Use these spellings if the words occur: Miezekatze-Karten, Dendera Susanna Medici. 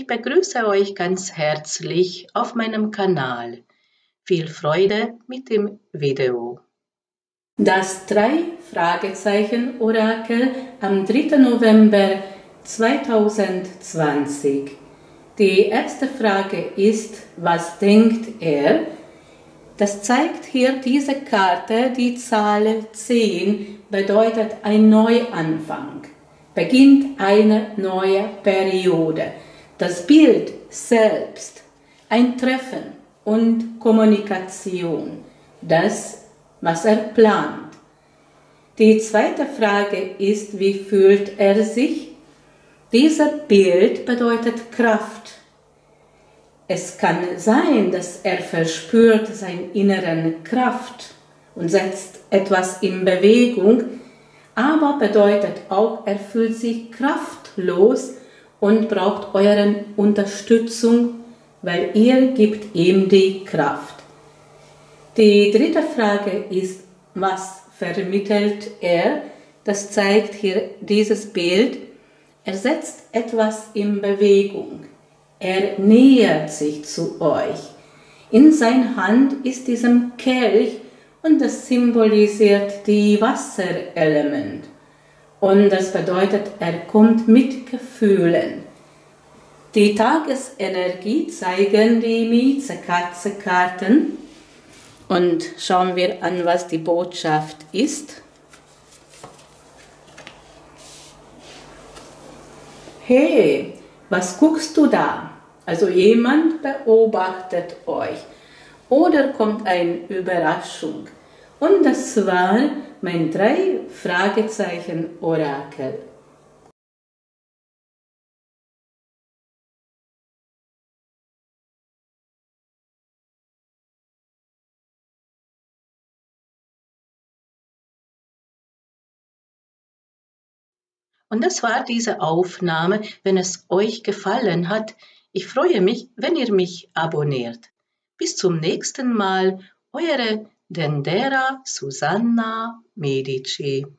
Ich begrüße euch ganz herzlich auf meinem Kanal. Viel Freude mit dem Video. Das 3-Fragezeichen-Orakel am 3. November 2020. Die erste Frage ist, was denkt er? Das zeigt hier diese Karte, die Zahl 10 bedeutet ein Neuanfang, beginnt eine neue Periode. Das Bild selbst, ein Treffen und Kommunikation, das, was er plant. Die zweite Frage ist, wie fühlt er sich? Dieses Bild bedeutet Kraft. Es kann sein, dass er verspürt seine innere Kraft und setzt etwas in Bewegung, aber bedeutet auch, er fühlt sich kraftlos und braucht eure Unterstützung, weil ihr gebt ihm die Kraft. Die dritte Frage ist, was vermittelt er? Das zeigt hier dieses Bild. Er setzt etwas in Bewegung. Er nähert sich zu euch. In seiner Hand ist diesem Kelch und das symbolisiert die Wasserelement. Und das bedeutet, er kommt mit Gefühlen. Die Tagesenergie zeigen die Miezekatze-Karten. Und schauen wir an, was die Botschaft ist. Hey, was guckst du da? Also jemand beobachtet euch. Oder kommt eine Überraschung. Und das war mein 3-Fragezeichen-Orakel. Und das war diese Aufnahme. Wenn es euch gefallen hat, ich freue mich, wenn ihr mich abonniert. Bis zum nächsten Mal, eure Dendera Susanna Medici.